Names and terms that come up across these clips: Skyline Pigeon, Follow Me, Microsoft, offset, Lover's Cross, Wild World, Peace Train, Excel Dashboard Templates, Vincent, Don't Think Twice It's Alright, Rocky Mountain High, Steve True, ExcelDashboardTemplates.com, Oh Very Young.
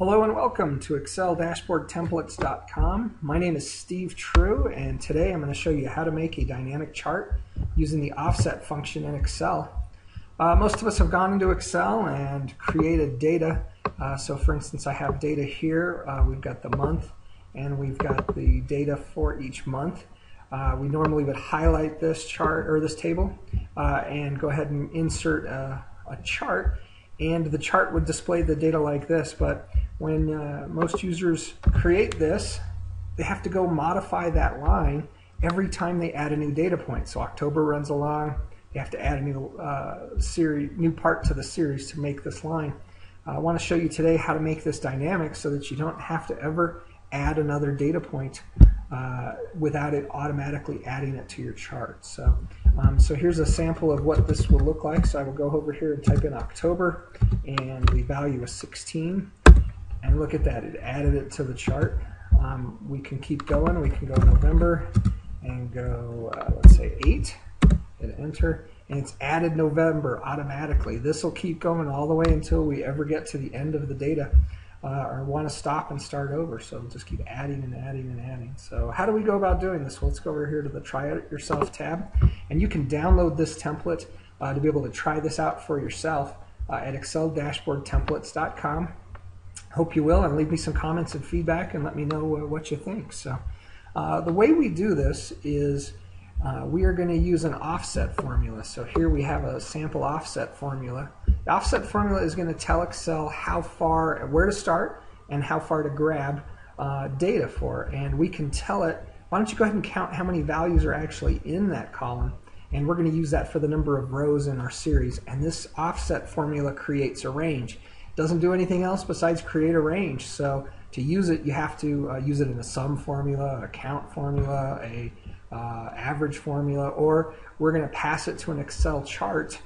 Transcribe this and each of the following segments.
Hello and welcome to ExcelDashboardTemplates.com. My name is Steve True, and today I'm going to show you how to make a dynamic chart using the offset function in Excel. Most of us have gone into Excel and created data. So for instance, I have data here. We've got the month, and we've got the data for each month. We normally would highlight this chart or this table and go ahead and insert a chart, and the chart would display the data like this. But when most users create this, they have to go modify that line every time they add a new data point. So October runs along, they have to add a new part to the series to make this line. I want to show you today how to make this dynamic so that you don't have to ever add another data point without it automatically adding it to your chart. So, here's a sample of what this will look like. So I will go over here and type in October, and the value is 16. And look at that, it added it to the chart. We can keep going. We can go November and go, let's say 8, hit enter, and it's added November automatically. This will keep going all the way until we ever get to the end of the data or want to stop and start over. So just keep adding and adding and adding. So how do we go about doing this? Well, let's go over here to the Try It Yourself tab, and you can download this template to be able to try this out for yourself at ExcelDashboardTemplates.com. Hope you will, and leave me some comments and feedback and let me know what you think. So the way we do this is we are going to use an offset formula. So here we have a sample offset formula. The offset formula is going to tell Excel how far, where to start and how far to grab data for. And we can tell it, why don't you go ahead and count how many values are actually in that column, and we're going to use that for the number of rows in our series. And this offset formula creates a range. Doesn't do anything else besides create a range. So to use it, you have to use it in a sum formula, a count formula, a average formula, or we're going to pass it to an Excel chart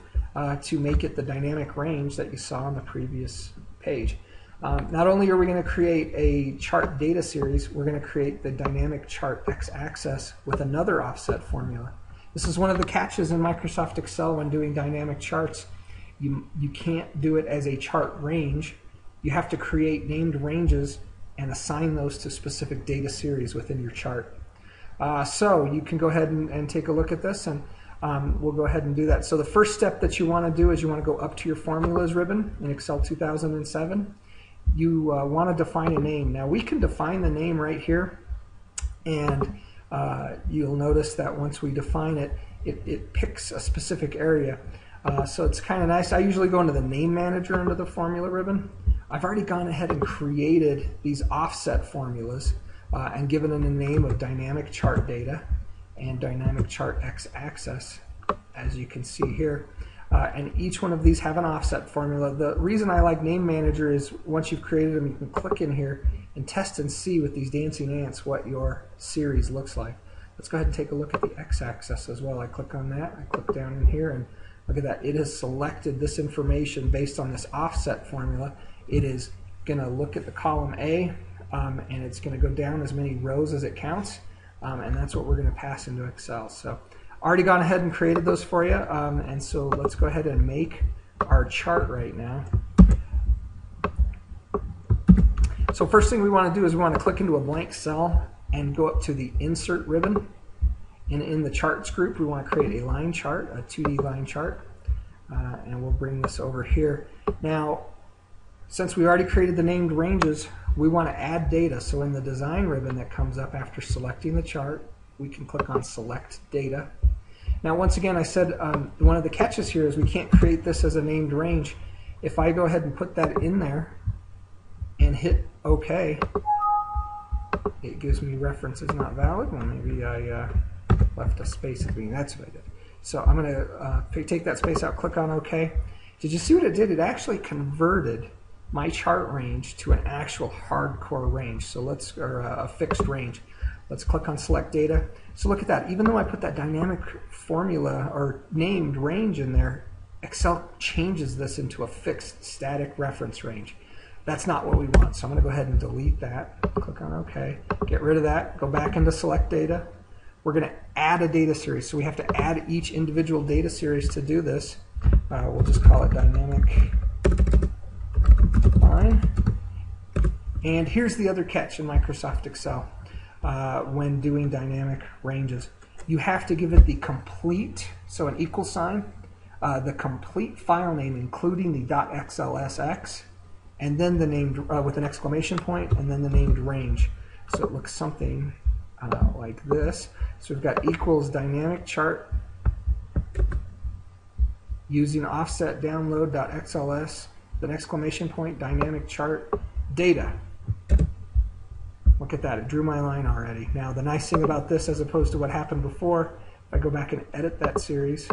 to make it the dynamic range that you saw on the previous page. Not only are we going to create a chart data series, we're going to create the dynamic chart x-axis with another offset formula. This is one of the catches in Microsoft Excel when doing dynamic charts. You can't do it as a chart range. You have to create named ranges and assign those to specific data series within your chart. So you can go ahead and take a look at this, and we'll go ahead and do that. So the first step that you want to do is you want to go up to your formulas ribbon in Excel 2007. You want to define a name. Now we can define the name right here, and you'll notice that once we define it, it picks a specific area. So it's kind of nice. I usually go into the name manager under the formula ribbon. I've already gone ahead and created these offset formulas and given them a name of dynamic chart data and dynamic chart x-axis, as you can see here. And each one of these have an offset formula. The reason I like name manager is once you've created them, you can click in here and test and see with these dancing ants what your series looks like. Let's go ahead and take a look at the x-axis as well. I click on that, I click down in here, and look at that, it has selected this information based on this offset formula. It is going to look at the column A, and it's going to go down as many rows as it counts, and that's what we're going to pass into Excel. So already gone ahead and created those for you, and so let's go ahead and make our chart right now. So first thing we want to do is we want to click into a blank cell and go up to the Insert ribbon. And in the charts group, we want to create a line chart, a 2D line chart, and we'll bring this over here. Now, since we already created the named ranges, we want to add data. So in the design ribbon that comes up after selecting the chart, we can click on Select Data. Now, once again, I said one of the catches here is we can't create this as a named range. If I go ahead and put that in there and hit OK, it gives me reference is not valid. Well, maybe I left a space between. That's what I did. So I'm going to take that space out, click on OK. Did you see what it did? It actually converted my chart range to an actual hardcore range, so let's, or a fixed range. Let's click on Select Data. So look at that. Even though I put that dynamic formula or named range in there, Excel changes this into a fixed static reference range. That's not what we want, so I'm going to go ahead and delete that. Click on OK. Get rid of that. Go back into Select Data. We're going to add a data series, so we have to add each individual data series to do this. We'll just call it dynamic line, And here's the other catch in Microsoft Excel when doing dynamic ranges. You have to give it the complete, so an equal sign, the complete file name including the .xlsx, and then the named, with an exclamation point, and then the named range. So it looks something like this. So we've got equals dynamic chart using offset download.xls, then exclamation point, dynamic chart, data. Look at that, it drew my line already. Now the nice thing about this as opposed to what happened before, if I go back and edit that series,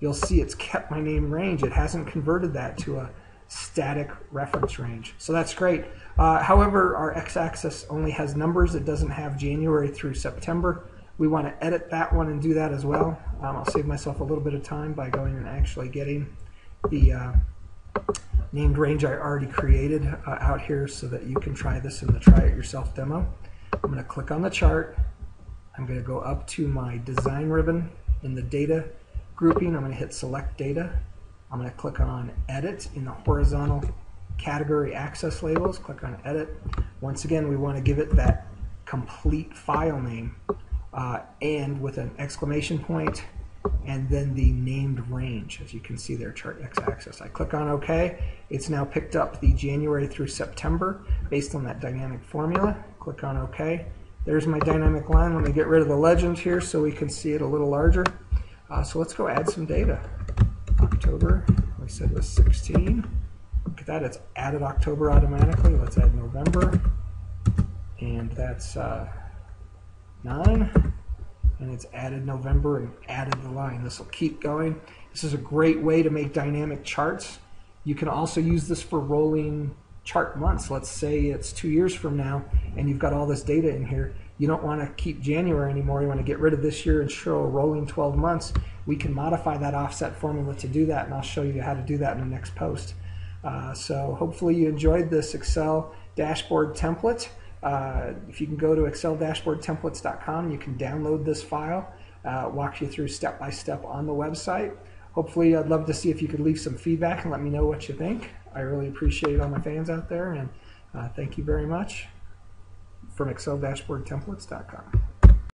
you'll see it's kept my name range. It hasn't converted that to a static reference range. So that's great. However, our x-axis only has numbers. It doesn't have January through September. We want to edit that one and do that as well. I'll save myself a little bit of time by going and actually getting the named range I already created out here so that you can try this in the try it yourself demo. I'm going to click on the chart. I'm going to go up to my design ribbon in the data grouping. I'm going to hit select data. I'm going to click on edit in the horizontal category access labels. Click on edit. Once again, we want to give it that complete file name. And with an exclamation point and then the named range, as you can see there, chart x-axis. I click on OK. It's now picked up the January through September based on that dynamic formula. Click on OK. There's my dynamic line. Let me get rid of the legend here so we can see it a little larger. So let's go add some data. October, we said was 16. Look at that, it's added October automatically. Let's add November, and that's 9, and it's added November and added the line. This will keep going. This is a great way to make dynamic charts. You can also use this for rolling chart months. Let's say it's 2 years from now and you've got all this data in here. You don't want to keep January anymore. You want to get rid of this year and show a rolling 12 months. We can modify that offset formula to do that, and I'll show you how to do that in the next post. So hopefully you enjoyed this Excel dashboard template. If you can go to ExcelDashboardTemplates.com, you can download this file. Walk you through step by step on the website. Hopefully, I'd love to see if you could leave some feedback and let me know what you think. I really appreciate all my fans out there, and thank you very much from ExcelDashboardTemplates.com.